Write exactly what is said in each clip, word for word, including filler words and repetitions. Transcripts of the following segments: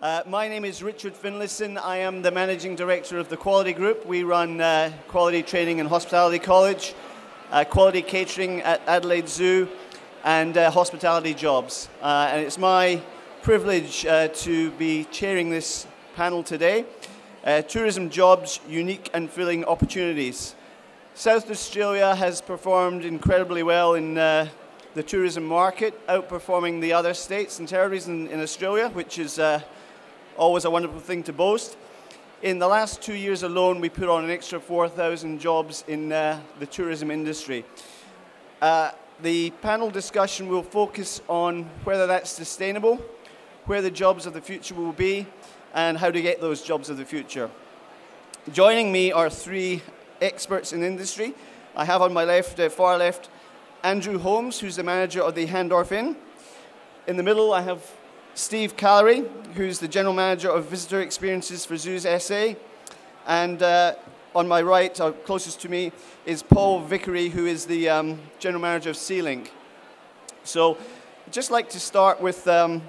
Uh, my name is Richard Finlayson. I am the Managing Director of the Quality Group. We run uh, Quality Training and Hospitality College, uh, Quality Catering at Adelaide Zoo, and uh, Hospitality Jobs. Uh, and it's my privilege uh, to be chairing this panel today. Uh, Tourism Jobs, Unique and Filling Opportunities. South Australia has performed incredibly well in uh, the tourism market, outperforming the other states and territories in, in Australia, which is uh, always a wonderful thing to boast. In the last two years alone, we put on an extra four thousand jobs in uh, the tourism industry. Uh, the panel discussion will focus on whether that's sustainable, where the jobs of the future will be, and how to get those jobs of the future. Joining me are three experts in industry. I have on my left, uh, far left, Andrew Holmes, who's the manager of the Hahndorf Inn. In the middle, I have Steve Callery, who's the general manager of visitor experiences for Zoos S A. And uh, on my right, or closest to me, is Paul Vickery, who is the um, general manager of SeaLink. So I'd just like to start with um,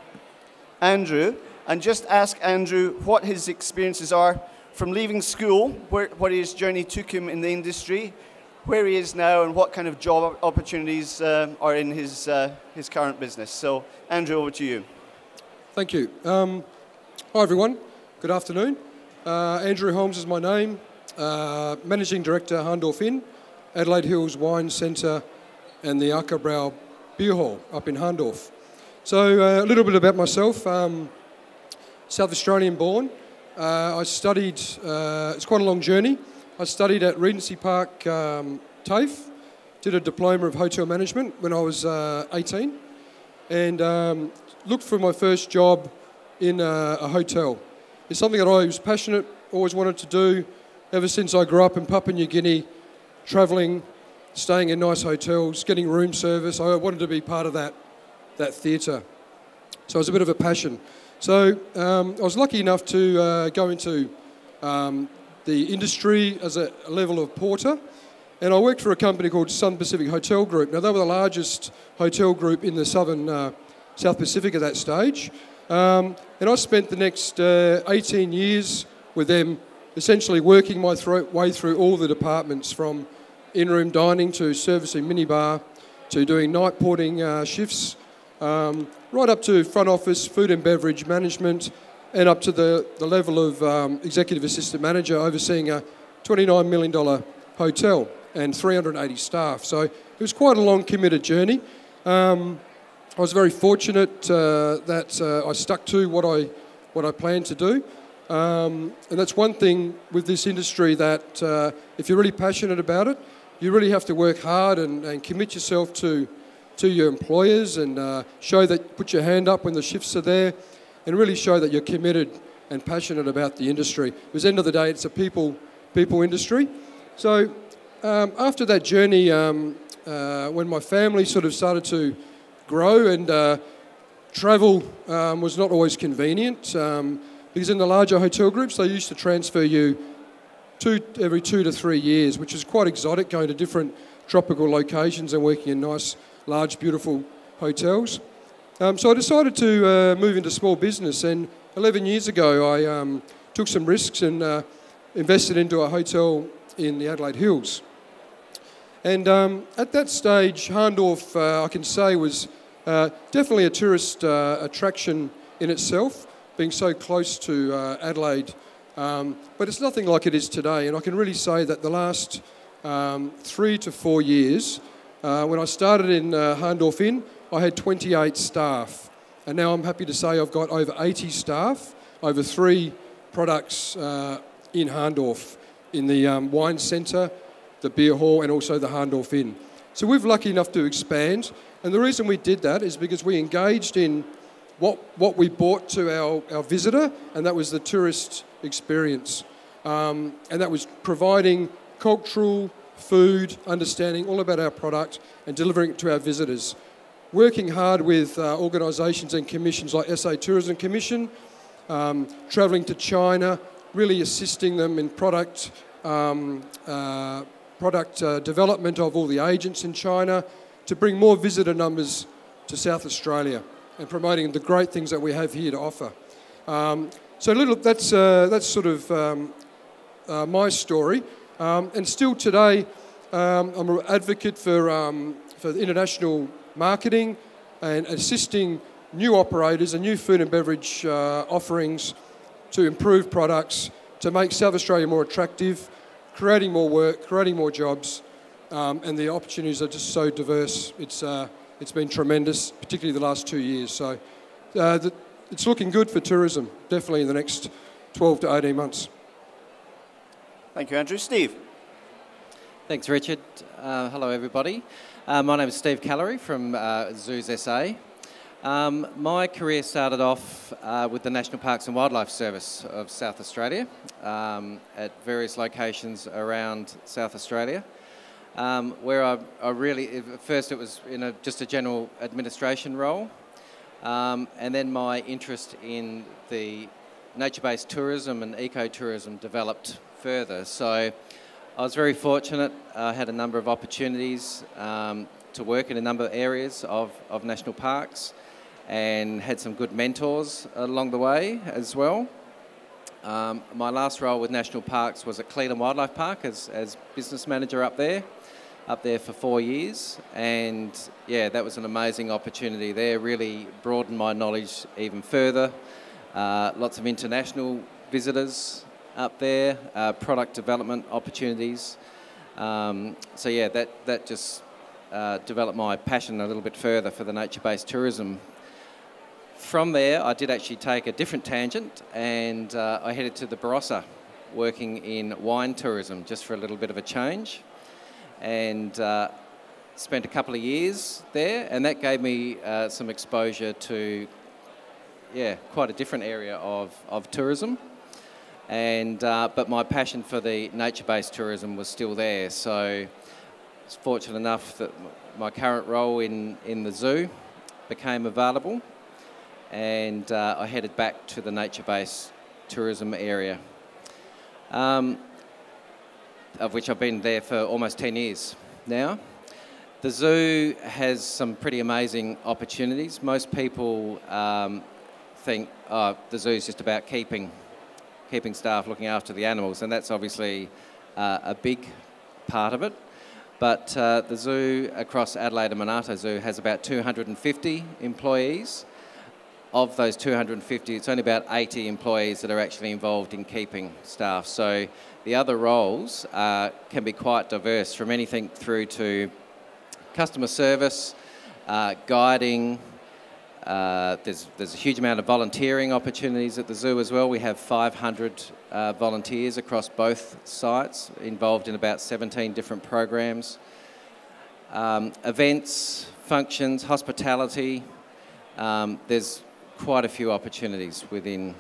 Andrew, and just ask Andrew what his experiences are from leaving school, where, what his journey took him in the industry, where he is now, and what kind of job opportunities uh, are in his, uh, his current business. So, Andrew, over to you. Thank you. Um, hi, everyone. Good afternoon. Uh, Andrew Holmes is my name. Uh, Managing Director, Hahndorf Inn, Adelaide Hills Wine Centre, and the Ackerbrow Beer Hall up in Hahndorf. So, uh, a little bit about myself. Um, South Australian born. Uh, I studied, uh, it's quite a long journey. I studied at Regency Park, um, TAFE, did a diploma of hotel management when I was uh, eighteen, and um, looked for my first job in a, a hotel. It's something that I was passionate, always wanted to do, ever since I grew up in Papua New Guinea, travelling, staying in nice hotels, getting room service. I wanted to be part of that, that theatre. So it was a bit of a passion. So um, I was lucky enough to uh, go into um, the industry as a level of porter, and I worked for a company called Southern Pacific Hotel Group. Now, they were the largest hotel group in the southern uh, South Pacific at that stage, um, and I spent the next uh, eighteen years with them, essentially working my th way through all the departments, from in-room dining to servicing minibar to doing night porting uh, shifts, um, right up to front office, food and beverage management, and up to the, the level of um, executive assistant manager, overseeing a twenty-nine million dollar hotel and three hundred eighty staff. So it was quite a long, committed journey. Um, I was very fortunate uh, that uh, I stuck to what I, what I planned to do. Um, and that's one thing with this industry, that uh, if you're really passionate about it, you really have to work hard and, and commit yourself to, to your employers, and uh, show that, put your hand up when the shifts are there, and really show that you're committed and passionate about the industry. Because at the end of the day, it's a people, people industry. So um, after that journey, um, uh, when my family sort of started to grow, and uh, travel um, was not always convenient, um, because in the larger hotel groups, they used to transfer you two, every two to three years, which is quite exotic, going to different tropical locations and working in nice, large, beautiful hotels. Um, so I decided to uh, move into small business, and eleven years ago I um, took some risks and uh, invested into a hotel in the Adelaide Hills. And um, at that stage, Hahndorf, uh, I can say, was uh, definitely a tourist uh, attraction in itself, being so close to uh, Adelaide. Um, but it's nothing like it is today, and I can really say that the last um, three to four years, uh, when I started in uh, Hahndorf Inn, I had twenty-eight staff, and now I'm happy to say I've got over eighty staff, over three products uh, in Hahndorf, in the um, wine centre, the beer hall, and also the Hahndorf Inn. So we're lucky enough to expand, and the reason we did that is because we engaged in what, what we brought to our, our visitor, and that was the tourist experience. Um, and that was providing cultural, food, understanding all about our product, and delivering it to our visitors. Working hard with uh, organisations and commissions like S A Tourism Commission, um, travelling to China, really assisting them in product, um, uh, product uh, development of all the agents in China, to bring more visitor numbers to South Australia, and promoting the great things that we have here to offer. Um, so little, that's, uh, that's sort of um, uh, my story. Um, and still today, um, I'm an advocate for, um, for international marketing and assisting new operators and new food and beverage uh, offerings to improve products, to make South Australia more attractive, creating more work, creating more jobs, um, and the opportunities are just so diverse. It's, uh, it's been tremendous, particularly the last two years. So uh, the, it's looking good for tourism, definitely in the next twelve to eighteen months. Thank you, Andrew. Steve. Thanks, Richard. Uh, hello, everybody. Uh, my name is Steve Callery from uh, Zoos S A. Um, my career started off uh, with the National Parks and Wildlife Service of South Australia um, at various locations around South Australia, um, where I, I really, at first it was in a, just a general administration role, um, and then my interest in the nature-based tourism and ecotourism developed further. So I was very fortunate. I had a number of opportunities um, to work in a number of areas of, of national parks, and had some good mentors along the way as well. Um, my last role with National Parks was at Cleveland Wildlife Park as, as business manager up there, up there for four years. And yeah, that was an amazing opportunity there, really broadened my knowledge even further. Uh, lots of international visitors up there, uh, product development opportunities. Um, so yeah, that, that just uh, developed my passion a little bit further for the nature-based tourism. From there, I did actually take a different tangent, and uh, I headed to the Barossa, working in wine tourism, just for a little bit of a change, and uh, spent a couple of years there, and that gave me uh, some exposure to, yeah, quite a different area of, of tourism, and uh, but my passion for the nature-based tourism was still there, so I was fortunate enough that my current role in, in the zoo became available, and uh, I headed back to the nature-based tourism area, um, of which I've been there for almost ten years now. The zoo has some pretty amazing opportunities. Most people um, think, oh, the zoo's just about keeping, keeping staff, looking after the animals, and that's obviously uh, a big part of it. But uh, the zoo across Adelaide and Monarto Zoo has about two hundred and fifty employees. Of those two hundred and fifty, it's only about eighty employees that are actually involved in keeping staff. So the other roles uh, can be quite diverse, from anything through to customer service, uh, guiding. Uh, there's, there's a huge amount of volunteering opportunities at the zoo as well. We have five hundred uh, volunteers across both sites, involved in about seventeen different programs. Um, events, functions, hospitality. Um, there's quite a few opportunities within,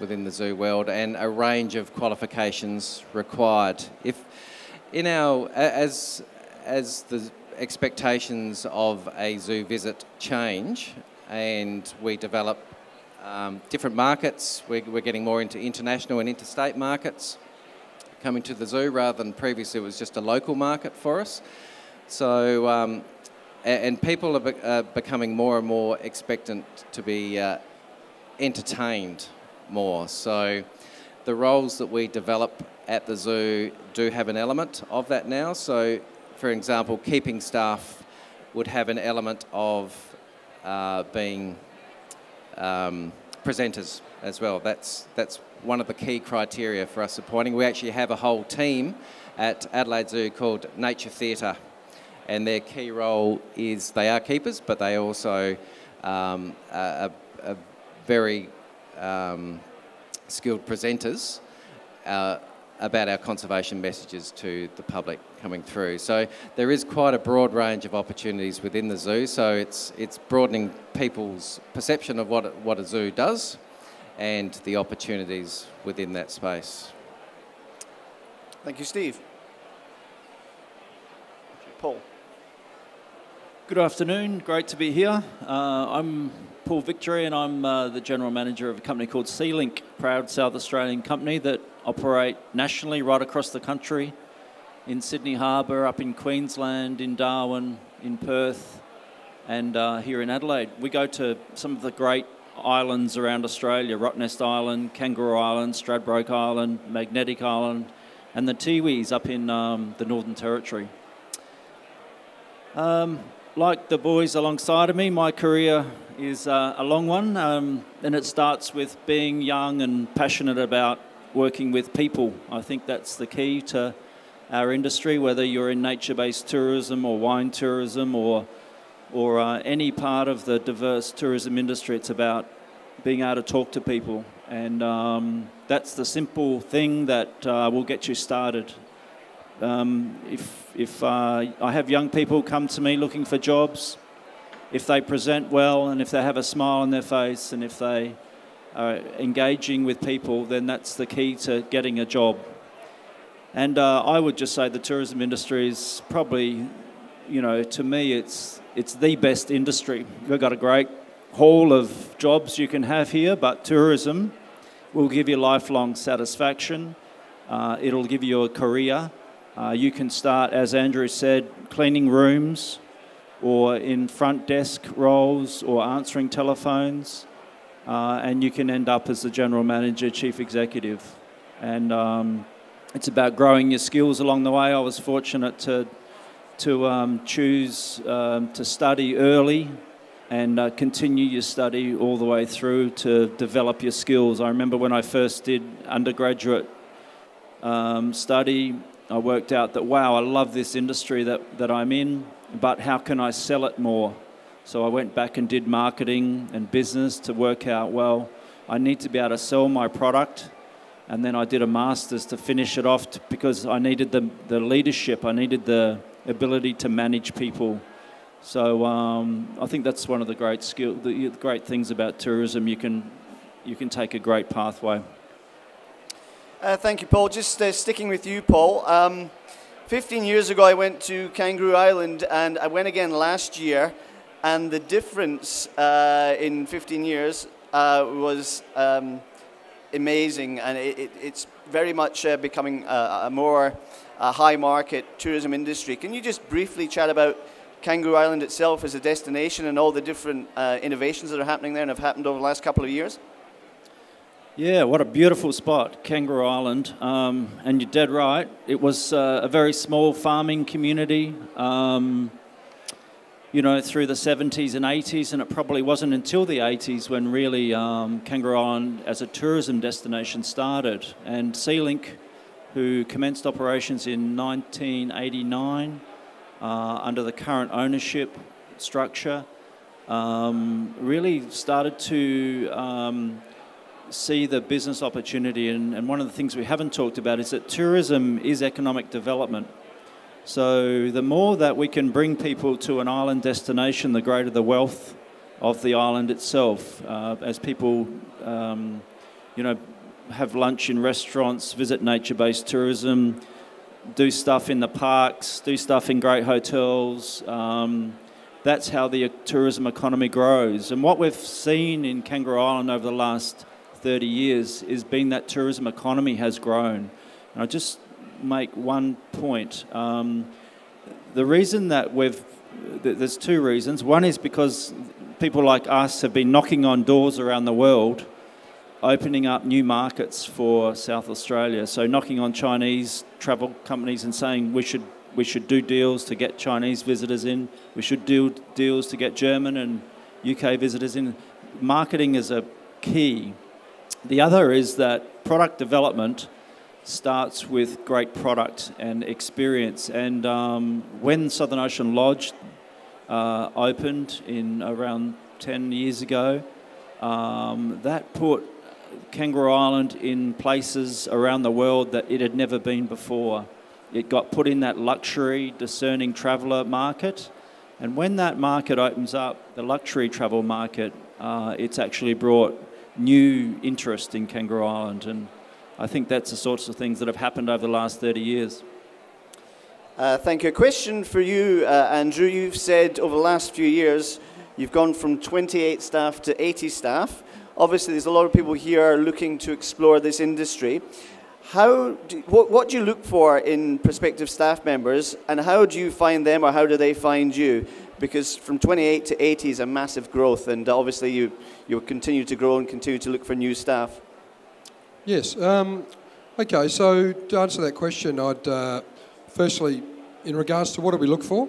within the zoo world, and a range of qualifications required. If in our, as, as the expectations of a zoo visit change and we develop um, different markets, we're, we're getting more into international and interstate markets coming to the zoo, rather than previously it was just a local market for us. So, um, and people are, be are becoming more and more expectant to be uh, entertained more. So the roles that we develop at the zoo do have an element of that now. So for example, keeping staff would have an element of uh, being um, presenters as well. That's, that's one of the key criteria for us appointing. We actually have a whole team at Adelaide Zoo called Nature Theatre, and their key role is they are keepers, but they also um, are, are very um, skilled presenters uh, about our conservation messages to the public coming through. So there is quite a broad range of opportunities within the zoo, so it's, it's broadening people's perception of what, what a zoo does and the opportunities within that space. Thank you, Steve. Paul. Good afternoon, great to be here. Uh, I'm Paul Vickery, and I'm uh, the General Manager of a company called SeaLink, proud South Australian company that operate nationally right across the country, in Sydney Harbour, up in Queensland, in Darwin, in Perth, and uh, here in Adelaide. We go to some of the great islands around Australia, Rottnest Island, Kangaroo Island, Stradbroke Island, Magnetic Island, and the Tiwis up in um, the Northern Territory. Um, like the boys alongside of me, my career is uh, a long one, um, and it starts with being young and passionate about working with people. I think that's the key to our industry, whether you're in nature-based tourism or wine tourism or or uh, any part of the diverse tourism industry. It's about being able to talk to people, and um, that's the simple thing that uh, will get you started. Um, if if uh, I have young people come to me looking for jobs, if they present well and if they have a smile on their face and if they are engaging with people, then that's the key to getting a job. And uh, I would just say the tourism industry is probably, you know, to me it's it's the best industry. We've got a great hall of jobs you can have here, but tourism will give you lifelong satisfaction. Uh, it'll give you a career. Uh, you can start, as Andrew said, cleaning rooms or in front desk roles or answering telephones, uh, and you can end up as the general manager, chief executive. And um, it's about growing your skills along the way. I was fortunate to to um, choose um, to study early and uh, continue your study all the way through to develop your skills. I remember when I first did undergraduate um, study, I worked out that, wow, I love this industry that, that I'm in, but how can I sell it more? So I went back and did marketing and business to work out, well, I need to be able to sell my product. And then I did a master's to finish it off to, because I needed the, the leadership, I needed the ability to manage people. So um, I think that's one of the great skill, the great things about tourism. You can, you can take a great pathway. Uh, thank you, Paul. Just uh, sticking with you, Paul. Um, fifteen years ago, I went to Kangaroo Island, and I went again last year. And the difference uh, in fifteen years uh, was um, amazing, and it, it, it's very much uh, becoming a, a more a high market tourism industry. Can you just briefly chat about Kangaroo Island itself as a destination and all the different uh, innovations that are happening there and have happened over the last couple of years? Yeah, what a beautiful spot, Kangaroo Island. Um, and you're dead right. It was uh, a very small farming community, um, you know, through the seventies and eighties, and it probably wasn't until the eighties when really um, Kangaroo Island as a tourism destination started. And SeaLink, who commenced operations in nineteen eighty-nine uh, under the current ownership structure, um, really started to um, see the business opportunity. And, and one of the things we haven't talked about is that tourism is economic development. So the more that we can bring people to an island destination, the greater the wealth of the island itself. Uh, as people, um, you know, have lunch in restaurants, visit nature-based tourism, do stuff in the parks, do stuff in great hotels. Um, that's how the tourism economy grows. And what we've seen in Kangaroo Island over the last thirty years is been that tourism economy has grown. And I'll just make one point. Um, the reason that we've, there's two reasons. One is because people like us have been knocking on doors around the world, opening up new markets for South Australia. So knocking on Chinese travel companies and saying we should we should do deals to get Chinese visitors in. We should do deals to get German and U K visitors in. Marketing is a key. The other is that product development starts with great product and experience. And um, when Southern Ocean Lodge uh, opened in around ten years ago, um, that put Kangaroo Island in places around the world that it had never been before. It got put in that luxury, discerning traveller market. And when that market opens up, the luxury travel market, uh, it's actually brought new interest in Kangaroo Island. And I think that's the sorts of things that have happened over the last thirty years. Uh, thank you. A question for you, uh, Andrew. You've said over the last few years, you've gone from twenty-eight staff to eighty staff. Obviously, there's a lot of people here looking to explore this industry. How do, what, what do you look for in prospective staff members, and how do you find them, or how do they find you? because from twenty-eight to eighty is a massive growth, and obviously you you continue to grow and continue to look for new staff. Yes. Um, okay. So to answer that question, I'd uh, firstly, in regards to what do we look for?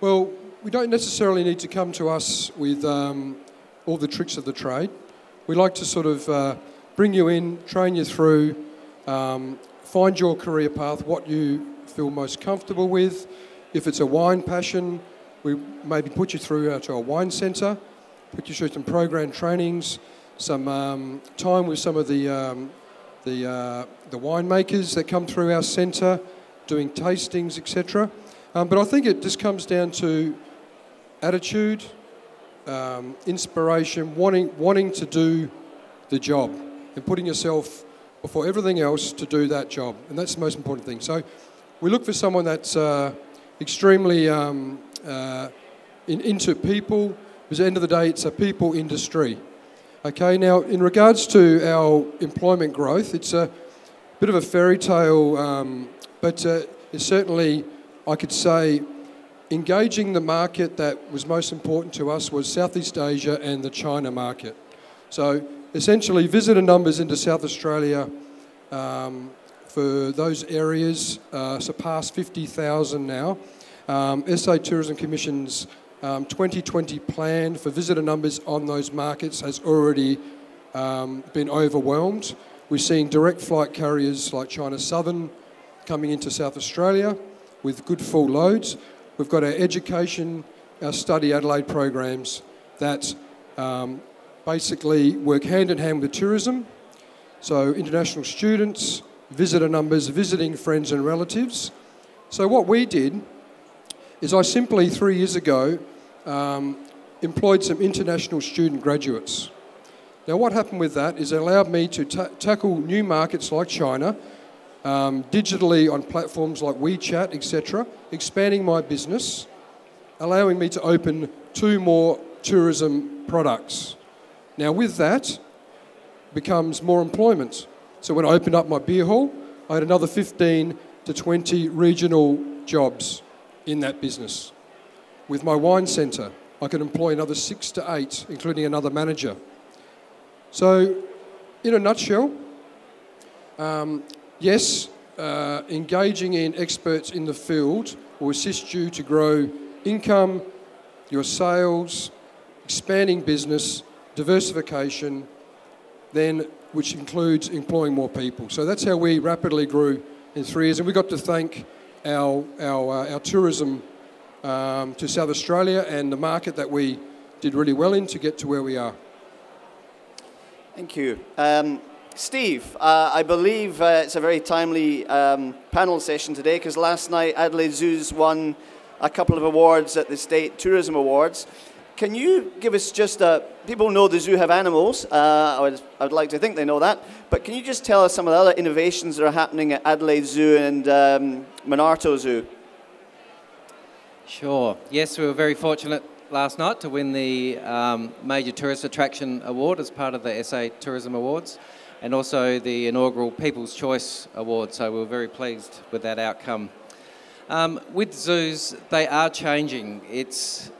Well, we don't necessarily need to come to us with um, all the tricks of the trade. We like to sort of uh, bring you in, train you through, um, find your career path, what you feel most comfortable with. If it's a wine passion, we maybe put you through to a wine centre, put you through some program trainings, some um, time with some of the um, the, uh, the winemakers that come through our centre, doing tastings, et cetera. Um, but I think it just comes down to attitude, um, inspiration, wanting wanting to do the job, and putting yourself before everything else to do that job, and that's the most important thing. So we look for someone that's uh, extremely um, uh, in, into people, because at the end of the day, it's a people industry. Okay, now in regards to our employment growth, it's a bit of a fairy tale, um, but uh, it's certainly, I could say, engaging the market that was most important to us was Southeast Asia and the China market. So essentially, visitor numbers into South Australia um, for those areas uh, surpass fifty thousand now. Um, S A Tourism Commission's um, twenty twenty plan for visitor numbers on those markets has already um, been overwhelmed. We're seeing direct flight carriers like China Southern coming into South Australia with good full loads. We've got our education, our Study Adelaide programs that um, basically work hand in hand with tourism. So international students, visitor numbers, visiting friends and relatives. So what we did is I simply, three years ago, um, employed some international student graduates. Now what happened with that is it allowed me to ta tackle new markets like China, um, digitally on platforms like WeChat, et cetera, expanding my business, allowing me to open two more tourism products. Now with that becomes more employment. So when I opened up my beer hall, I had another fifteen to twenty regional jobs in that business. With my wine centre, I could employ another six to eight, including another manager. So in a nutshell, um, yes, uh, engaging in experts in the field will assist you to grow income, your sales, expanding business, diversification, then which includes employing more people. So that's how we rapidly grew in three years. And we got to thank our, our, uh, our tourism um, to South Australia and the market that we did really well in to get to where we are. Thank you. Um, Steve, uh, I believe uh, it's a very timely um, panel session today, because last night Adelaide Zoos won a couple of awards at the State Tourism Awards. Can you give us just a, people know the zoo have animals, uh, I, would, I would like to think they know that, but can you just tell us some of the other innovations that are happening at Adelaide Zoo and um, Monarto Zoo? Sure. Yes, we were very fortunate last night to win the um, Major Tourist Attraction Award as part of the S A Tourism Awards, and also the inaugural People's Choice Award, so we were very pleased with that outcome. Um, with zoos, they are changing. It's...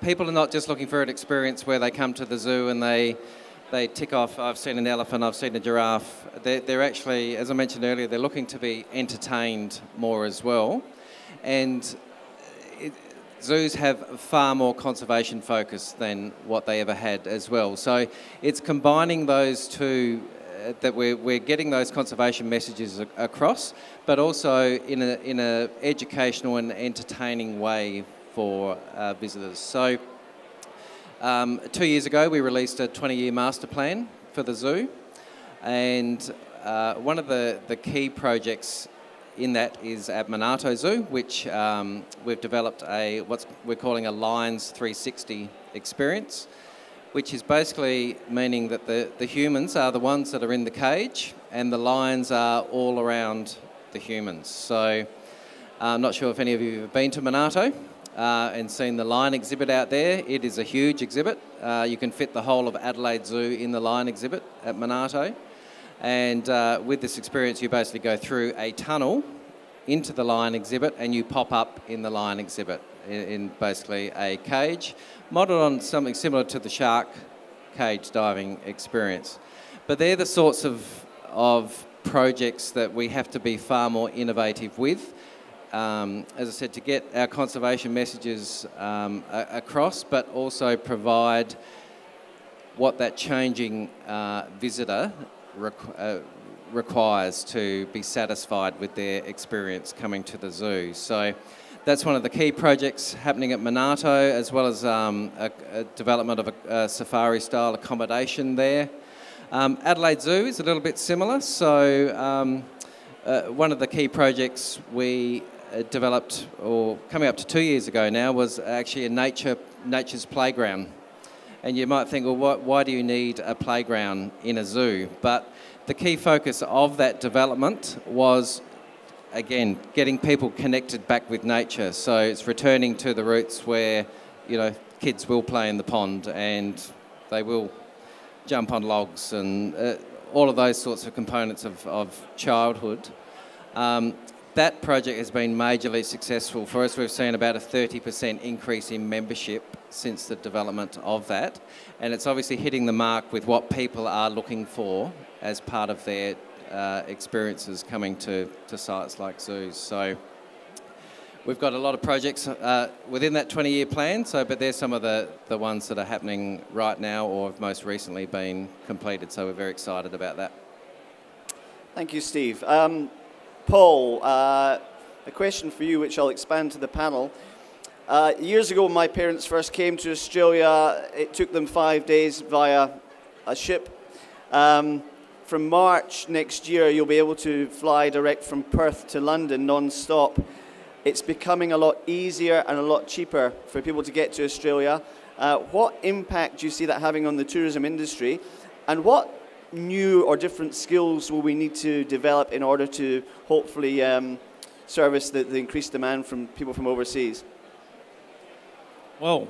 People are not just looking for an experience where they come to the zoo and they, they tick off, I've seen an elephant, I've seen a giraffe. They're, they're actually, as I mentioned earlier, they're looking to be entertained more as well. And it, zoos have far more conservation focus than what they ever had as well. So it's combining those two, uh, that we're, we're getting those conservation messages ac across, but also in a, in a educational and entertaining way for uh, visitors. So um, two years ago we released a twenty year master plan for the zoo, and uh, one of the, the key projects in that is at Monarto Zoo, which um, we've developed a what we're calling a Lions three sixty experience, which is basically meaning that the, the humans are the ones that are in the cage and the lions are all around the humans. So uh, I'm not sure if any of you have been to Monarto. Uh, and seen the lion exhibit out there. It is a huge exhibit. Uh, you can fit the whole of Adelaide Zoo in the lion exhibit at Monarto. And uh, with this experience, you basically go through a tunnel into the lion exhibit and you pop up in the lion exhibit. in basically a cage, modelled on something similar to the shark cage diving experience. But they're the sorts of, of projects that we have to be far more innovative with, um, as I said, to get our conservation messages um, across, but also provide what that changing uh, visitor requ uh, requires to be satisfied with their experience coming to the zoo. So that's one of the key projects happening at Monarto, as well as um, a, a development of a, a safari-style accommodation there. Um, Adelaide Zoo is a little bit similar, so um, uh, one of the key projects we uh, developed, or coming up to two years ago now, was actually a nature, nature's playground. And you might think, well, why, why do you need a playground in a zoo? But the key focus of that development was, again, getting people connected back with nature. So it's returning to the roots where, you know, kids will play in the pond and they will jump on logs and uh, all of those sorts of components of, of childhood. Um, that project has been majorly successful for us. We've seen about a thirty percent increase in membership since the development of that. And it's obviously hitting the mark with what people are looking for as part of their uh, experiences coming to, to sites like zoos. So we've got a lot of projects uh, within that twenty-year plan, so, but they're some of the, the ones that are happening right now or have most recently been completed. So we're very excited about that. Thank you, Steve. Um, Paul, uh, a question for you, which I'll expand to the panel. Uh, years ago, when my parents first came to Australia, it took them five days via a ship. Um, from March next year, you'll be able to fly direct from Perth to London non-stop. It's becoming a lot easier and a lot cheaper for people to get to Australia. Uh, what impact do you see that having on the tourism industry? And what new or different skills will we need to develop in order to hopefully um, service the, the increased demand from people from overseas? Well,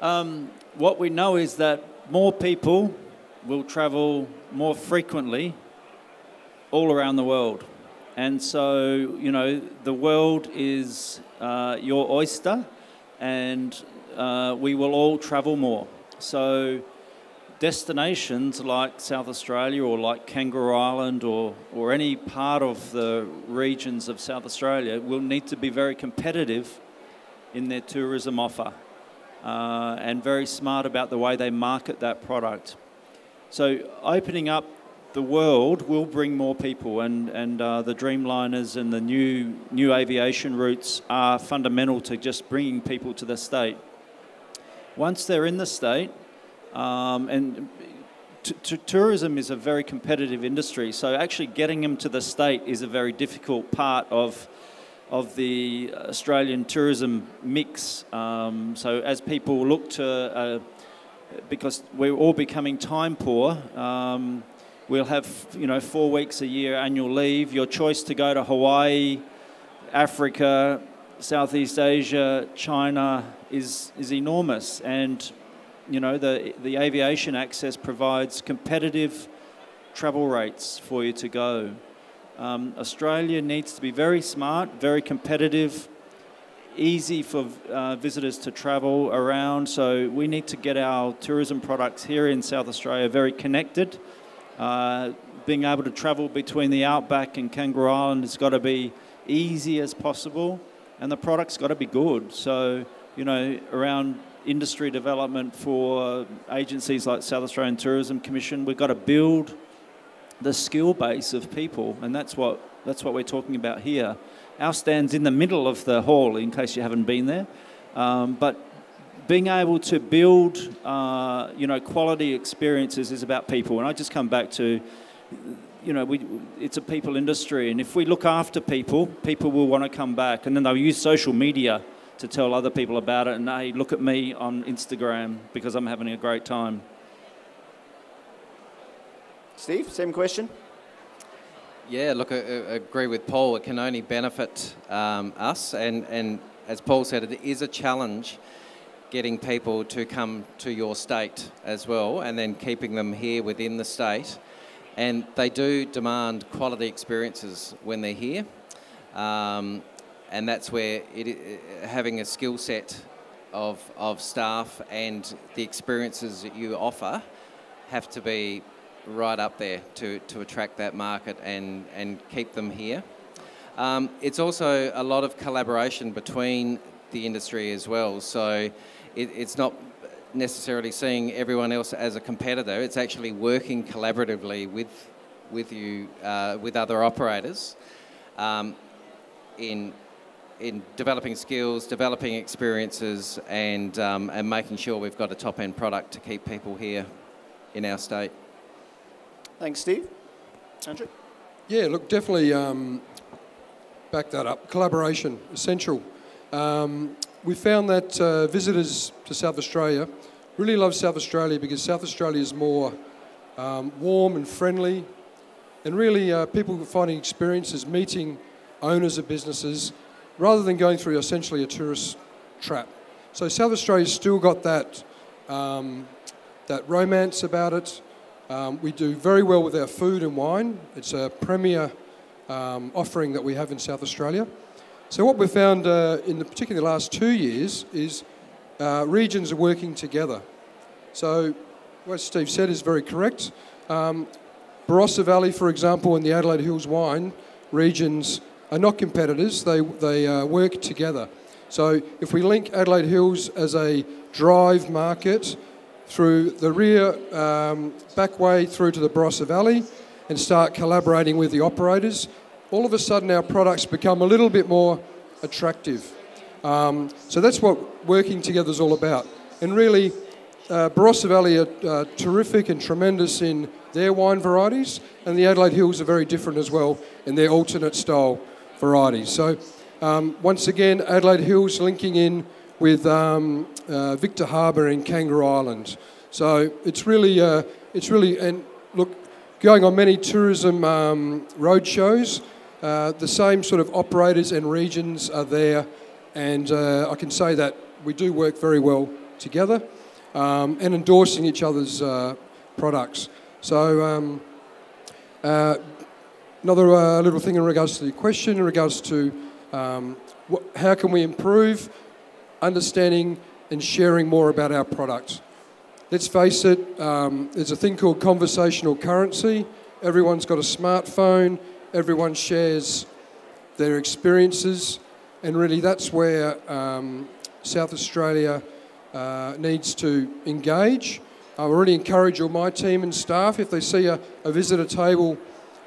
um, what we know is that more people will travel more frequently all around the world. And so, you know, the world is uh, your oyster, and uh, we will all travel more. So destinations like South Australia or like Kangaroo Island or, or any part of the regions of South Australia will need to be very competitive in their tourism offer uh, and very smart about the way they market that product. So opening up the world will bring more people, and, and uh, the Dreamliners and the new, new aviation routes are fundamental to just bringing people to the state. Once they're in the state, Um, and t t tourism is a very competitive industry, so actually getting them to the state is a very difficult part of, of the Australian tourism mix. Um, so as people look to, uh, because we're all becoming time poor, um, we'll have, you know, four weeks a year annual leave. Your choice to go to Hawaii, Africa, Southeast Asia, China is, is enormous. And you know, the, the aviation access provides competitive travel rates for you to go. Um, Australia needs to be very smart, very competitive, easy for uh, visitors to travel around. So we need to get our tourism products here in South Australia very connected. Uh, being able to travel between the outback and Kangaroo Island has got to be easy as possible, and the product's got to be good. So, you know, around industry development for agencies like South Australian Tourism Commission, we've got to build the skill base of people, and that's what that's what we're talking about here. Our stand's in the middle of the hall, in case you haven't been there, um, but being able to build, uh, you know, quality experiences is about people, and I just come back to, you know, we, it's a people industry, and if we look after people, people will want to come back, and then they'll use social media to tell other people about it, and hey, look at me on Instagram because I'm having a great time. Steve, same question? Yeah, look, I, I agree with Paul. It can only benefit um, us, and, and as Paul said, it is a challenge getting people to come to your state as well, and then keeping them here within the state. And they do demand quality experiences when they're here. Um, and that's where it, having a skill set of, of staff and the experiences that you offer have to be right up there to, to attract that market and, and keep them here. Um, it's also a lot of collaboration between the industry as well, so it, it's not necessarily seeing everyone else as a competitor, it's actually working collaboratively with, with you, uh, with other operators um, in, in developing skills, developing experiences and, um, and making sure we've got a top-end product to keep people here in our state. Thanks, Steve. Andrew? Yeah, look, definitely um, back that up. Collaboration, essential. Um, we found that uh, visitors to South Australia really love South Australia because South Australia is more um, warm and friendly, and really uh, people finding experiences, meeting owners of businesses, rather than going through essentially a tourist trap. So South Australia's still got that, um, that romance about it. Um, we do very well with our food and wine. It's a premier um, offering that we have in South Australia. So what we've found uh, in the, particularly the last two years is uh, regions are working together. So what Steve said is very correct. Um, Barossa Valley, for example, and the Adelaide Hills wine regions are not competitors. They, they uh, work together. So if we link Adelaide Hills as a drive market through the rear um, back way through to the Barossa Valley and start collaborating with the operators, all of a sudden our products become a little bit more attractive. Um, so that's what working together is all about. And really, uh, Barossa Valley are uh, terrific and tremendous in their wine varieties, and the Adelaide Hills are very different as well in their alternate style varieties. So um, once again, Adelaide Hills linking in with um, uh, Victor Harbour in Kangaroo Island. So it's really, uh, it's really, and look, going on many tourism um, road shows, uh, the same sort of operators and regions are there, and uh, I can say that we do work very well together um, and endorsing each other's uh, products. So um, uh, another uh, little thing in regards to the question, in regards to um, what, how can we improve? Understanding and sharing more about our product. Let's face it, um, there's a thing called conversational currency. Everyone's got a smartphone, everyone shares their experiences, and really that's where um, South Australia uh, needs to engage. I really encourage all my team and staff, if they see a, a visitor table,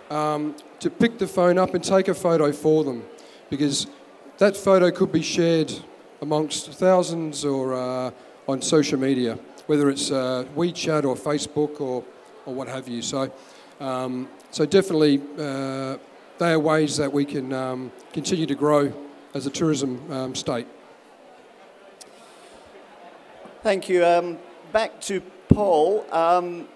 um, to pick the phone up and take a photo for them, because that photo could be shared amongst thousands or uh, on social media, whether it's uh, WeChat or Facebook or, or what have you. So, um, so definitely uh, they are ways that we can um, continue to grow as a tourism um, state. Thank you. Um, back to Paul. Um,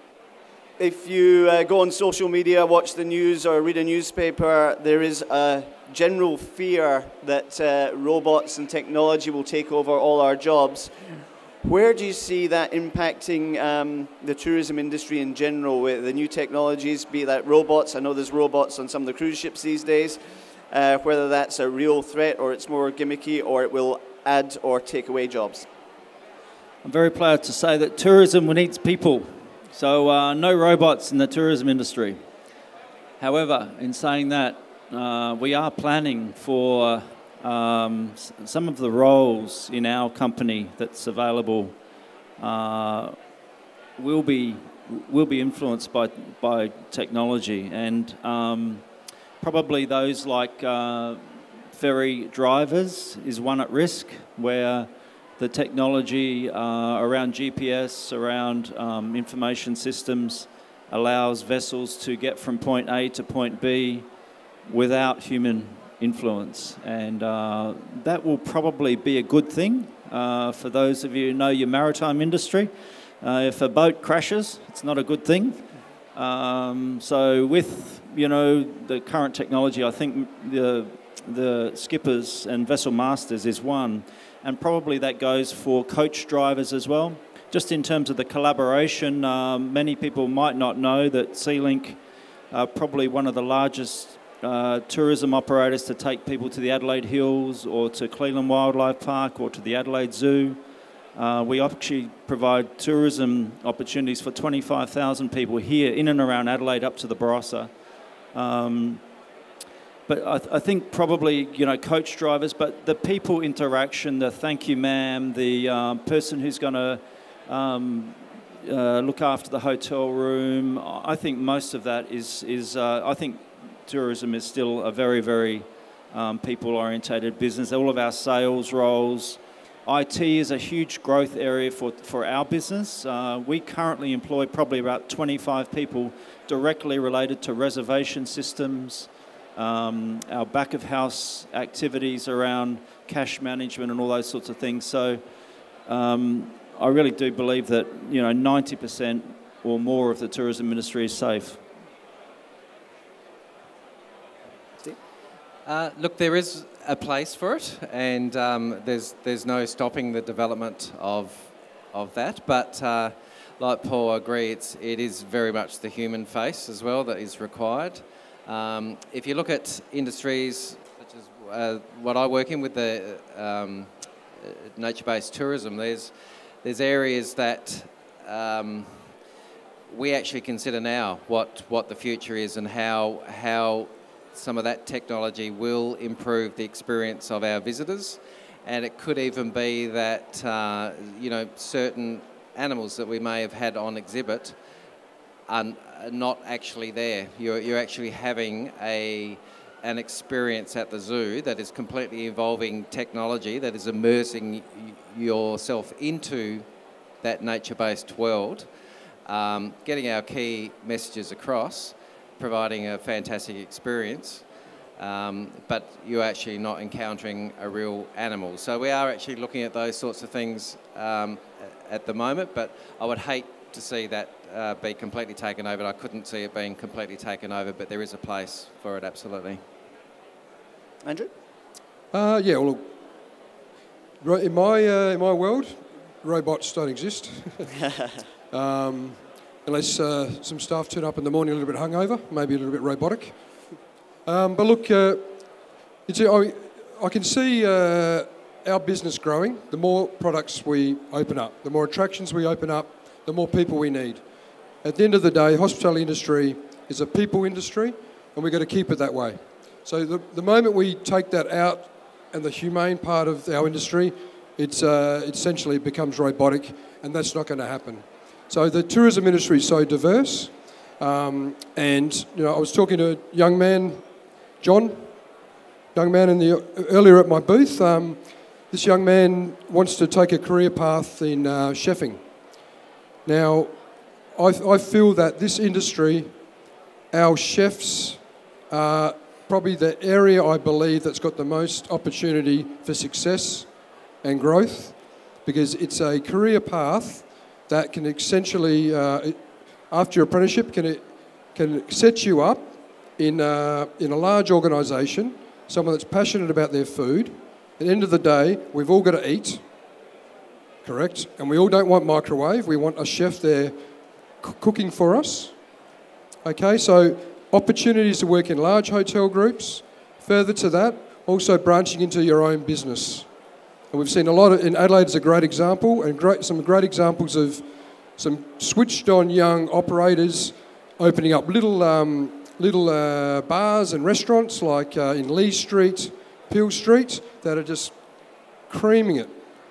if you uh, go on social media, watch the news or read a newspaper, there is a general fear that uh, robots and technology will take over all our jobs. Where do you see that impacting um, the tourism industry in general with the new technologies, be that robots? I know there's robots on some of the cruise ships these days. Uh, whether that's a real threat or it's more gimmicky or it will add or take away jobs. I'm very proud to say that tourism needs people. So uh, no robots in the tourism industry. However, in saying that, Uh, we are planning for um, some of the roles in our company that's available uh, will be will be influenced by by technology, and um, probably those like uh, ferry drivers is one at risk, where the technology uh, around G P S, around um, information systems, allows vessels to get from point A to point B without human influence, and uh, that will probably be a good thing uh, for those of you who know your maritime industry. Uh, if a boat crashes, it's not a good thing. Um, so with, you know, the current technology, I think the, the skippers and vessel masters is one, and probably that goes for coach drivers as well. Just in terms of the collaboration, uh, many people might not know that SeaLink are probably one of the largest uh, tourism operators to take people to the Adelaide Hills or to Cleveland Wildlife Park or to the Adelaide Zoo. Uh, we actually provide tourism opportunities for twenty-five thousand people here in and around Adelaide up to the Barossa. Um, but I, th I think probably, you know, coach drivers, but the people interaction, the thank you ma'am, the uh, person who's going to um, uh, look after the hotel room, I think most of that is, is uh, I think tourism is still a very, very um, people-orientated business. All of our sales roles, I T is a huge growth area for, for our business. Uh, we currently employ probably about twenty-five people directly related to reservation systems, um, our back of house activities around cash management and all those sorts of things. So um, I really do believe that, you know, ninety percent or more of the tourism industry is safe. Uh, look, there is a place for it, and um, there's there's no stopping the development of of that. But uh, like Paul, I agree, it's it is very much the human face as well that is required. Um, if you look at industries such as uh, what I work in with the um, nature-based tourism, there's there's areas that um, we actually consider now what what the future is and how how. Some of that technology will improve the experience of our visitors, and it could even be that uh, you know, certain animals that we may have had on exhibit are not actually there. You're, you're actually having a an experience at the zoo that is completely involving technology, that is immersing yourself into that nature-based world, um, getting our key messages across, providing a fantastic experience, um, but you're actually not encountering a real animal. So we are actually looking at those sorts of things um, at the moment, but I would hate to see that uh, be completely taken over. I couldn't see it being completely taken over, but there is a place for it, absolutely. Andrew? Uh, yeah, well, look, in my, uh, in my world, robots don't exist. um, Unless uh, some staff turn up in the morning a little bit hungover, maybe a little bit robotic. Um, but look, uh, it's, I, I can see uh, our business growing. The more products we open up, the more attractions we open up, the more people we need. At the end of the day, hospitality industry is a people industry, and we've got to keep it that way. So the, the moment we take that out and the humane part of our industry, it's, uh, essentially becomes robotic, and that's not going to happen. So the tourism industry is so diverse, um, and you know, I was talking to a young man, John, young man in the earlier at my booth. Um, this young man wants to take a career path in uh, chefing. Now, I, I feel that this industry, our chefs, are probably the area I believe that's got the most opportunity for success and growth, because it's a career path that can essentially, uh, after your apprenticeship, can can set you up in uh, in a large organisation. Someone that's passionate about their food. At the end of the day, we've all got to eat, correct? And we all don't want microwave. We want a chef there cooking for us. Okay, so opportunities to work in large hotel groups. Further to that, also branching into your own business. And we've seen a lot of, in Adelaide is a great example, and great, some great examples of some switched on young operators opening up little um, little uh, bars and restaurants like uh, in Lee Street, Peel Street, that are just creaming it,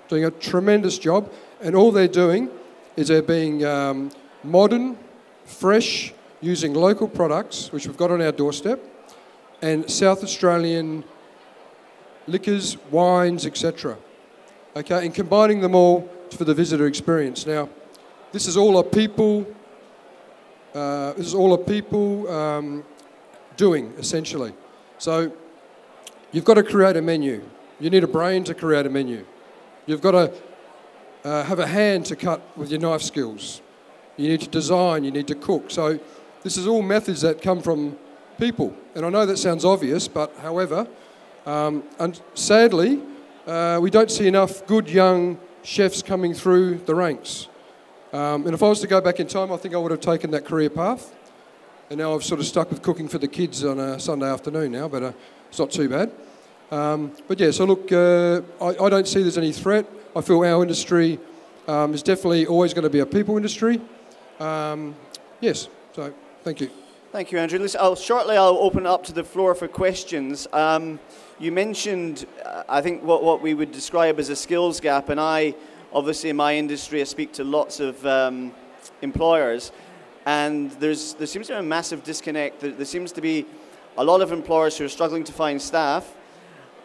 doing a tremendous job. And all they're doing is they're being um, modern, fresh, using local products, which we've got on our doorstep, and South Australian liquors, wines, et cetera. Okay, and combining them all for the visitor experience. Now, this is all a people. Uh, this is all a people um, doing essentially. So, you've got to create a menu. You need a brain to create a menu. You've got to uh, have a hand to cut with your knife skills. You need to design. You need to cook. So, this is all methods that come from people. And I know that sounds obvious, but however. Um, and sadly, uh, we don't see enough good young chefs coming through the ranks. Um, and if I was to go back in time, I think I would have taken that career path. And now I've sort of stuck with cooking for the kids on a Sunday afternoon now, but uh, it's not too bad. Um, but yeah, so look, uh, I, I don't see there's any threat. I feel our industry um, is definitely always going to be a people industry. Um, yes, so thank you. Thank you, Andrew. Listen, I'll, shortly I'll open up to the floor for questions. Um, you mentioned, uh, I think, what, what we would describe as a skills gap, and I, obviously in my industry, I speak to lots of um, employers, and there's, there seems to be a massive disconnect. There, there seems to be a lot of employers who are struggling to find staff,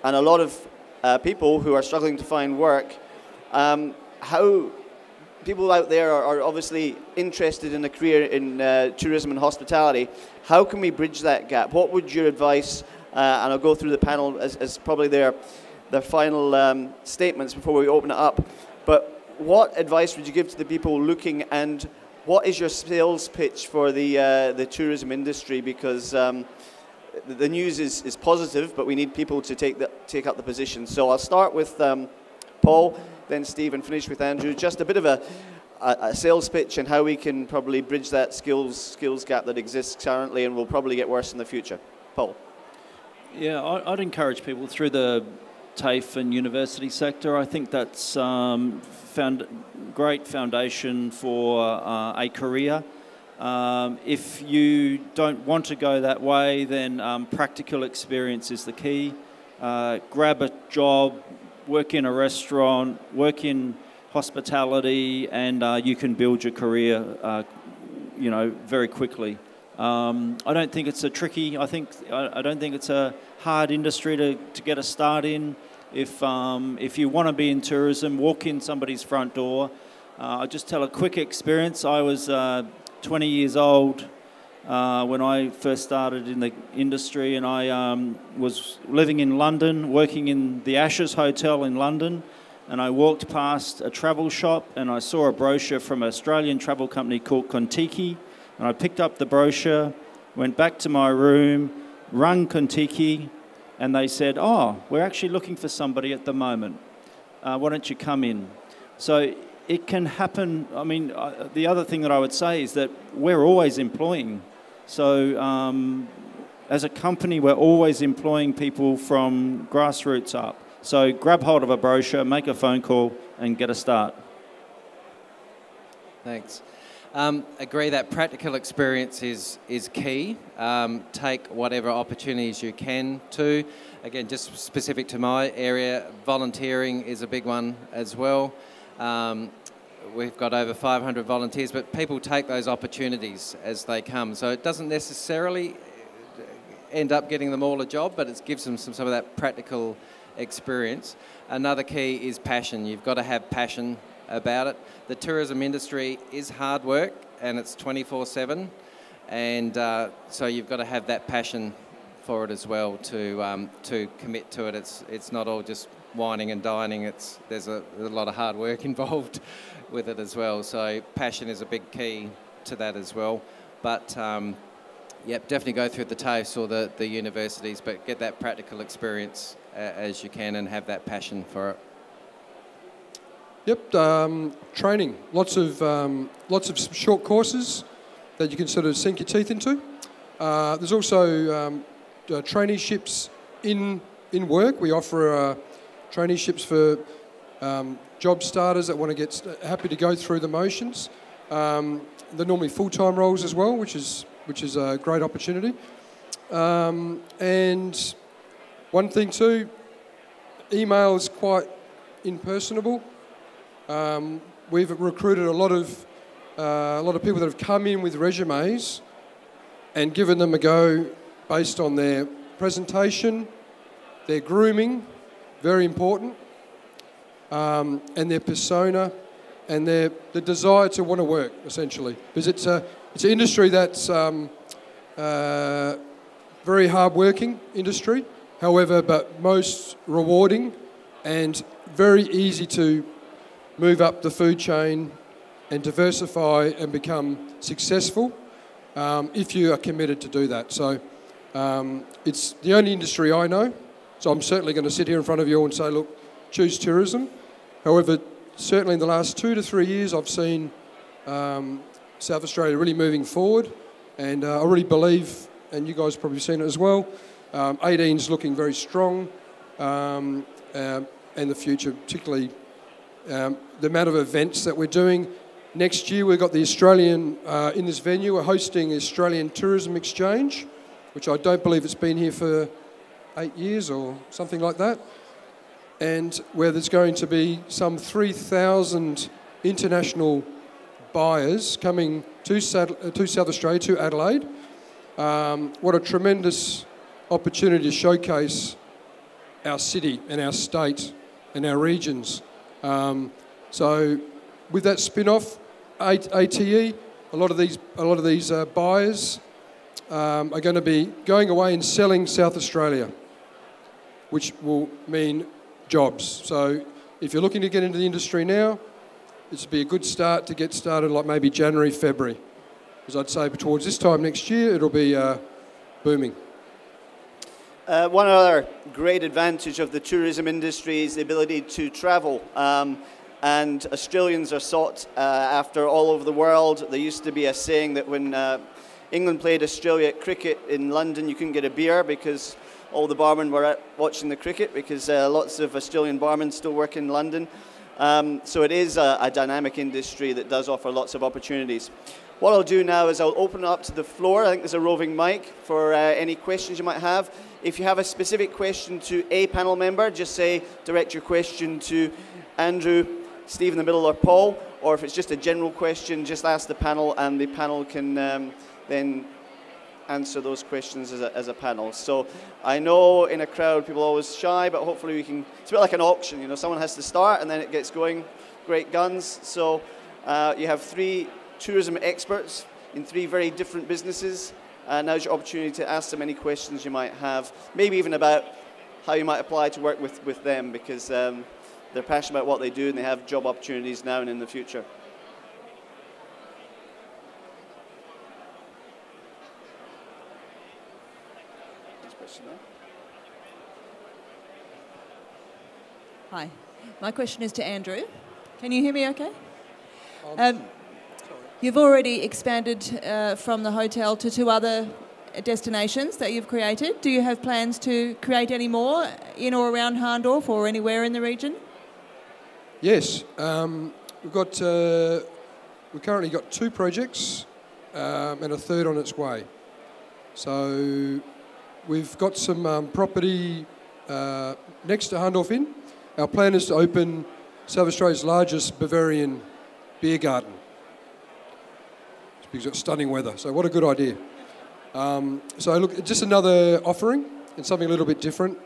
and a lot of uh, people who are struggling to find work. Um, how people out there are, are obviously interested in a career in uh, tourism and hospitality. How can we bridge that gap? What would your advice, uh, and I'll go through the panel as, as probably their, their final um, statements before we open it up, but what advice would you give to the people looking, and what is your sales pitch for the, uh, the tourism industry? Because um, the news is, is positive, but we need people to take, the, take up the position. So I'll start with um, Paul, then Steve, and finish with Andrew. Just a bit of a, a, a sales pitch and how we can probably bridge that skills, skills gap that exists currently and will probably get worse in the future. Paul. Yeah, I, I'd encourage people through the TAFE and university sector. I think that's um, found great foundation for uh, a career. Um, if you don't want to go that way, then um, practical experience is the key. Uh, grab a job, work in a restaurant, work in hospitality, and uh, you can build your career, uh, you know, very quickly. Um, I don't think it's a tricky, I think, I, I don't think it's a hard industry to, to get a start in. If, um, if you want to be in tourism, walk in somebody's front door. Uh, I'll just tell a quick experience. I was uh, twenty years old uh, when I first started in the industry, and I um, was living in London, working in the Ashes Hotel in London, and I walked past a travel shop and I saw a brochure from an Australian travel company called Contiki, and I picked up the brochure, went back to my room, rang Contiki, and they said, "Oh, we're actually looking for somebody at the moment. Uh, why don't you come in?" So it can happen. I mean, uh, the other thing that I would say is that we're always employing. So um, as a company, we're always employing people from grassroots up. So grab hold of a brochure, make a phone call, and get a start. Thanks. Um, agree that practical experience is, is key. Um, take whatever opportunities you can to. Again, just specific to my area, volunteering is a big one as well. Um, we've got over five hundred volunteers, but people take those opportunities as they come. So it doesn't necessarily end up getting them all a job, but it gives them some, some of that practical experience. Another key is passion. You've got to have passion about it. The tourism industry is hard work and it's twenty-four seven, and uh, so you've got to have that passion for it as well to um, to commit to it. It's it's not all just whining and dining. It's there's a, a lot of hard work involved with it as well. So passion is a big key to that as well. But um, yep, definitely go through the TAFEs or the the universities, but get that practical experience uh, as you can and have that passion for it. Yep, um, training. Lots of, um, lots of short courses that you can sort of sink your teeth into. Uh, there's also um, uh, traineeships in, in work. We offer uh, traineeships for um, job starters that want to get st happy to go through the motions. Um, they're normally full-time roles as well, which is, which is a great opportunity. Um, and one thing too, email is quite impersonable. Um, we've recruited a lot of uh, a lot of people that have come in with resumes and given them a go based on their presentation, their grooming, very important, um, and their persona and their the desire to want to work, essentially, because it's a it's an industry that's um, uh, very hard-working industry, however, but most rewarding and very easy to move up the food chain and diversify and become successful um, if you are committed to do that. So um, it's the only industry I know, so I'm certainly going to sit here in front of you all and say, look, choose tourism. However, certainly in the last two to three years, I've seen um, South Australia really moving forward And uh, I really believe, and you guys have probably seen it as well, um, eighteen's looking very strong, um, uh, and the future, particularly um, the amount of events that we're doing. Next year, we've got the Australian, uh, in this venue, we're hosting the Australian Tourism Exchange, which I don't believe it's been here for eight years or something like that. And where there's going to be some three thousand international buyers coming to South Australia, to Adelaide. Um, what a tremendous opportunity to showcase our city and our state and our regions. Um, so with that spin-off, A T E, a lot of these, a lot of these uh, buyers um, are going to be going away and selling South Australia, which will mean jobs. So if you're looking to get into the industry now, this would be a good start to get started, like maybe January, February. As I'd say, towards this time next year, it'll be uh, booming. Uh, one other great advantage of the tourism industry is the ability to travel. Um, and Australians are sought uh, after all over the world. There used to be a saying that when uh, England played Australia at cricket in London, you couldn't get a beer because all the barmen were out watching the cricket, because uh, lots of Australian barmen still work in London. Um, so it is a, a dynamic industry that does offer lots of opportunities. What I'll do now is I'll open it up to the floor. I think there's a roving mic for uh, any questions you might have. If you have a specific question to a panel member, just say, direct your question to Andrew, Steve in the middle, or Paul. Or if it's just a general question, just ask the panel, and the panel can um, then answer those questions as a, as a panel. So I know in a crowd people are always shy, but hopefully we can, it's a bit like an auction, you know, someone has to start and then it gets going, great guns. So uh, you have three tourism experts in three very different businesses. Uh, now's your opportunity to ask them any questions you might have, maybe even about how you might apply to work with, with them, because um, they're passionate about what they do and they have job opportunities now and in the future. Hi, my question is to Andrew. Can you hear me okay? Um, you've already expanded uh, from the hotel to two other destinations that you've created. Do you have plans to create any more in or around Hahndorf or anywhere in the region? Yes, um, we've got, uh, we've currently got two projects um, and a third on its way. So we've got some um, property uh, next to Hahndorf Inn. Our plan is to open South Australia's largest Bavarian beer garden. It's because it's stunning weather, so what a good idea. Um, so look, just another offering and something a little bit different.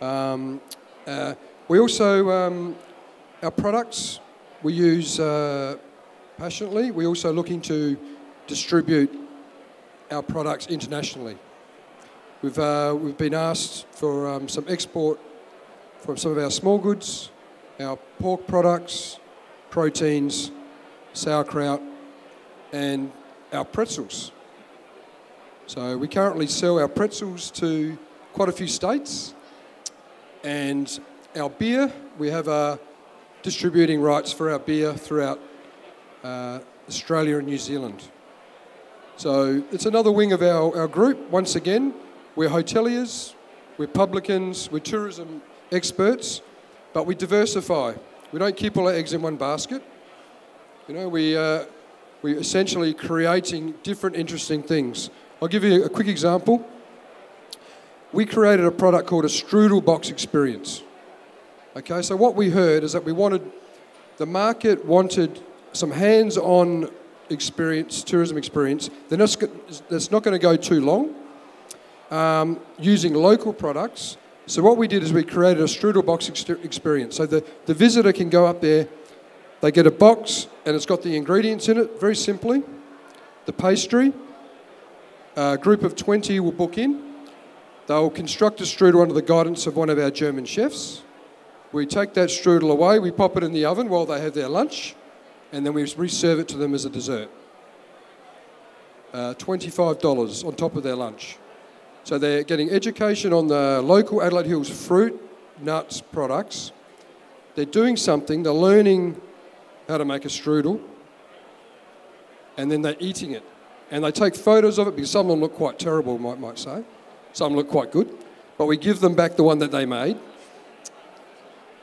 Um, uh, we also, um, our products we use uh, passionately. We're also looking to distribute our products internationally. We've, uh, we've been asked for um, some export from some of our small goods, our pork products, proteins, sauerkraut, and our pretzels. So we currently sell our pretzels to quite a few states, and our beer, we have our distributing rights for our beer throughout uh, Australia and New Zealand. So it's another wing of our, our group. Once again, we're hoteliers, we're publicans, we're tourism experts, but we diversify. We don't keep all our eggs in one basket. You know, we, uh, we're essentially creating different interesting things. I'll give you a quick example. We created a product called a strudel box experience. Okay, so what we heard is that we wanted, the market wanted some hands-on experience, tourism experience. They're not, that's not going to go too long, um, using local products. So what we did is we created a strudel box experience. So the, the visitor can go up there, they get a box, and it's got the ingredients in it, very simply. The pastry, a group of twenty will book in. They'll construct a strudel under the guidance of one of our German chefs. We take that strudel away, we pop it in the oven while they have their lunch, and then we reserve it to them as a dessert. Uh, twenty-five dollars on top of their lunch. So they're getting education on the local Adelaide Hills fruit, nuts, products. They're doing something, they're learning how to make a strudel, and then they're eating it. and they take photos of it because some of them look quite terrible, might might say. Some look quite good, but we give them back the one that they made.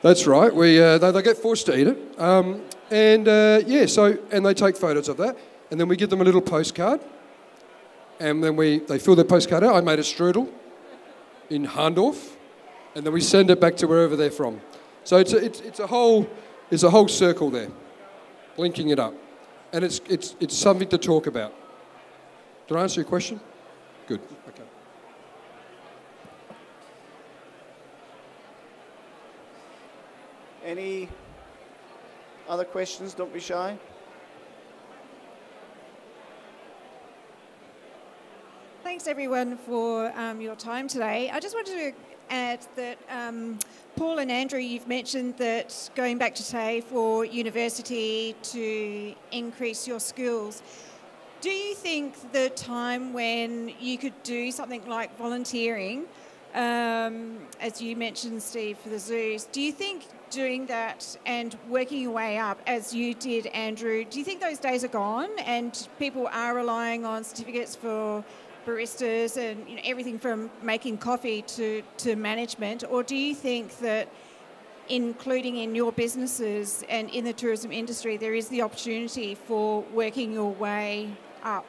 That's right. We uh, they, they get forced to eat it, um, and uh, yeah. So and they take photos of that, and then we give them a little postcard, and then we they fill their postcard out. I made a strudel in Hahndorf, and then we send it back to wherever they're from. So it's a, it's it's a whole it's a whole circle there, linking it up, and it's it's it's something to talk about. Did I answer your question? Good. Okay. Any other questions? Don't be shy. Thanks everyone for um, your time today. I just wanted to add that um, Paul and Andrew, you've mentioned that going back to TAFE or university to increase your skills. Do you think the time when you could do something like volunteering, um, as you mentioned, Steve, for the zoos, do you think doing that and working your way up as you did, Andrew, do you think those days are gone and people are relying on certificates for baristas and you know, everything from making coffee to, to management? Or do you think that including in your businesses and in the tourism industry there is the opportunity for working your way up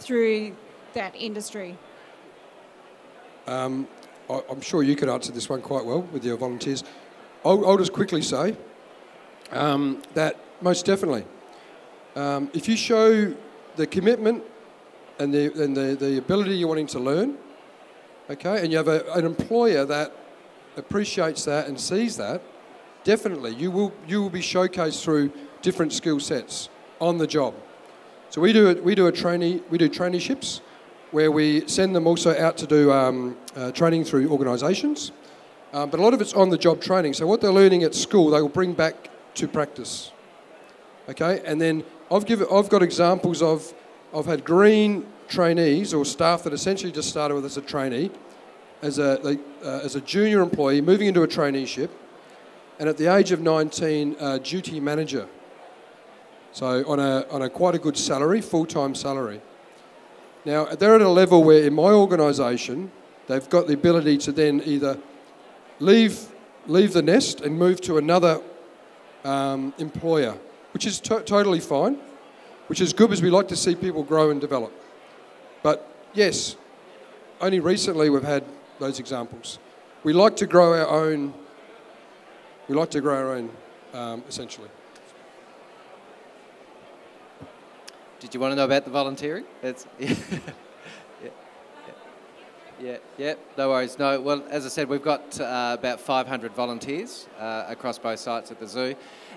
through that industry? Um, I, I'm sure you could answer this one quite well with your volunteers. I'll, I'll just quickly say um, that most definitely, um, if you show the commitment and the, and the, the ability you're wanting to learn, okay, and you have a, an employer that appreciates that and sees that, definitely you will, you will be showcased through different skill sets on the job. So we do, we do a trainee, we do traineeships where we send them also out to do um, uh, training through organisations. Um, but a lot of it's on-the-job training. So what they're learning at school, they will bring back to practice. Okay, and then I've given, I've got examples of, I've had green trainees or staff that essentially just started with as a trainee, as a they, uh, as a junior employee moving into a traineeship, and at the age of nineteen, uh, duty manager. So on a on a quite a good salary, full-time salary. Now they're at a level where in my organisation, they've got the ability to then either Leave, leave the nest and move to another um, employer, which is to totally fine, which is good because we like to see people grow and develop. But yes, only recently we've had those examples. We like to grow our own, we like to grow our own, um, essentially. Did you want to know about the volunteering? That's yeah. Yeah, yeah, no worries. No, well, as I said, we've got uh, about five hundred volunteers uh, across both sites at the zoo.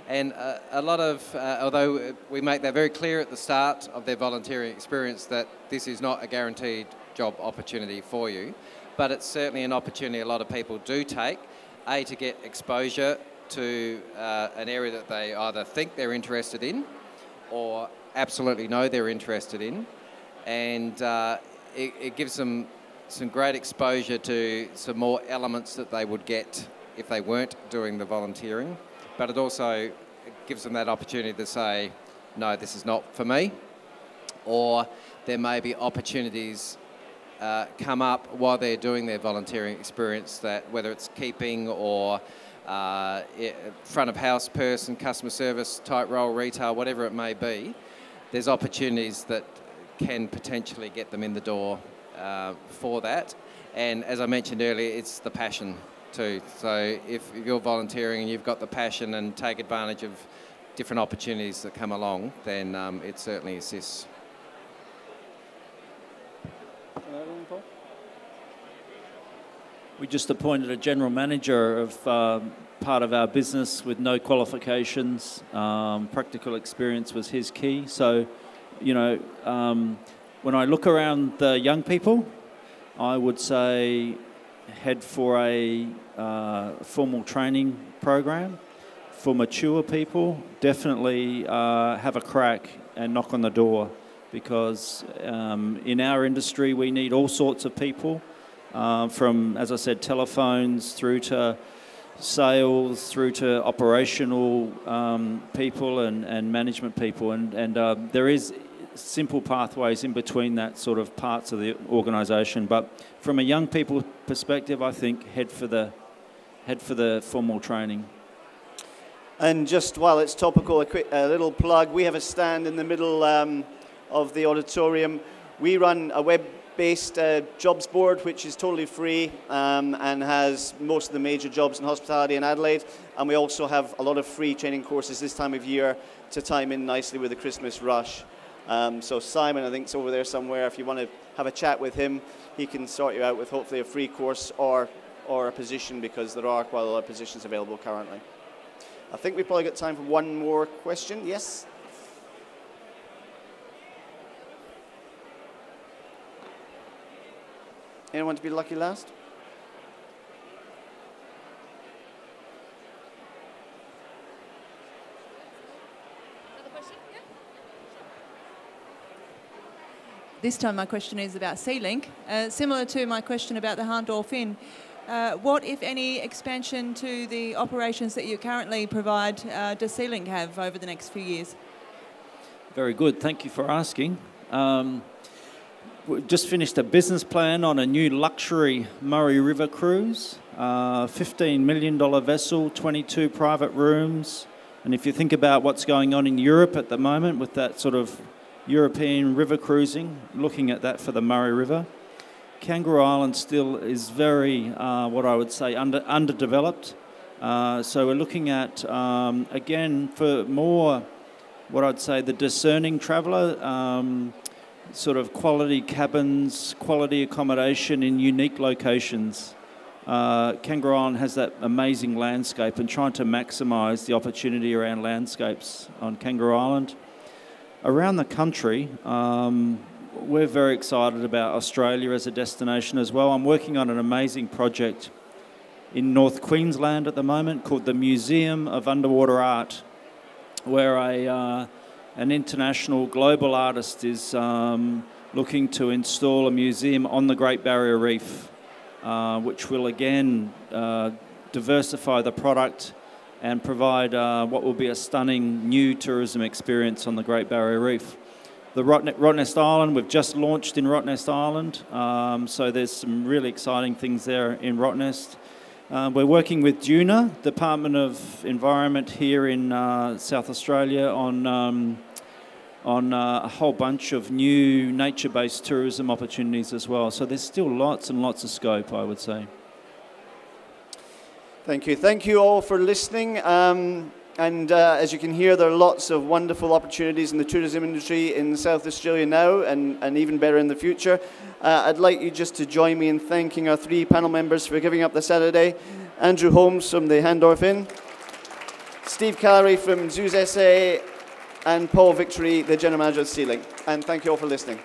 And uh, a lot of, uh, although we make that very clear at the start of their volunteering experience that this is not a guaranteed job opportunity for you, but it's certainly an opportunity a lot of people do take, A, to get exposure to uh, an area that they either think they're interested in or absolutely know they're interested in. And uh, it, it gives them some great exposure to some more elements that they would get if they weren't doing the volunteering. But it also gives them that opportunity to say, no, this is not for me. Or there may be opportunities uh, come up while they're doing their volunteering experience that whether it's keeping or uh, front of house person, customer service, type role, retail, whatever it may be, there's opportunities that can potentially get them in the door Uh, for that. And as I mentioned earlier, it's the passion too. So if you're volunteering and you've got the passion and take advantage of different opportunities that come along, then um, it certainly assists. We just appointed a general manager of um, part of our business with no qualifications. Um, practical experience was his key. So, you know, um, when I look around the young people, I would say head for a uh, formal training program. For mature people, definitely uh, have a crack and knock on the door, because um, in our industry we need all sorts of people, uh, from, as I said, telephones through to sales through to operational um, people and, and management people. And, and uh, there is simple pathways in between that sort of parts of the organisation. But from a young people perspective, I think head for the head for the formal training. And just while it's topical, a, quick, a little plug. We have a stand in the middle um, of the auditorium. We run a web-based uh, jobs board, which is totally free um, and has most of the major jobs in hospitality in Adelaide. And we also have a lot of free training courses this time of year to time in nicely with the Christmas rush. Um, so Simon, I think, is over there somewhere. If you want to have a chat with him, he can sort you out with hopefully a free course or, or a position, because there are quite a lot of positions available currently. I think we've probably got time for one more question. Yes? Anyone to be lucky last? Another question? Yeah. This time my question is about SeaLink. Uh, similar to my question about the Hahndorf Inn. Uh, what, if any, expansion to the operations that you currently provide uh, does SeaLink have over the next few years? Very good. Thank you for asking. Um, we just finished a business plan on a new luxury Murray River cruise, uh, fifteen million dollar vessel, twenty-two private rooms. And if you think about what's going on in Europe at the moment with that sort of European river cruising, looking at that for the Murray River. Kangaroo Island still is very, uh, what I would say, under, underdeveloped. Uh, so we're looking at, um, again, for more, what I'd say, the discerning traveller, um, sort of quality cabins, quality accommodation in unique locations. Uh, Kangaroo Island has that amazing landscape, and trying to maximise the opportunity around landscapes on Kangaroo Island. Around the country, um, we're very excited about Australia as a destination as well. I'm working on an amazing project in North Queensland at the moment called the Museum of Underwater Art, where a, uh, an international global artist is um, looking to install a museum on the Great Barrier Reef, uh, which will again uh, diversify the product and provide uh, what will be a stunning new tourism experience on the Great Barrier Reef. The Rottnest Island, we've just launched in Rottnest Island, um, so there's some really exciting things there in Rottnest. Um, we're working with DUNA, Department of Environment here in uh, South Australia, on, um, on uh, a whole bunch of new nature-based tourism opportunities as well. So there's still lots and lots of scope, I would say. Thank you. Thank you all for listening. Um, And uh, as you can hear, there are lots of wonderful opportunities in the tourism industry in South Australia now, and, and even better in the future. Uh, I'd like you just to join me in thanking our three panel members for giving up the Saturday. Andrew Holmes from the Hahndorf Inn, Steve Callery from Zoos S A, and Paul Vickery, the General Manager of SeaLink. And thank you all for listening.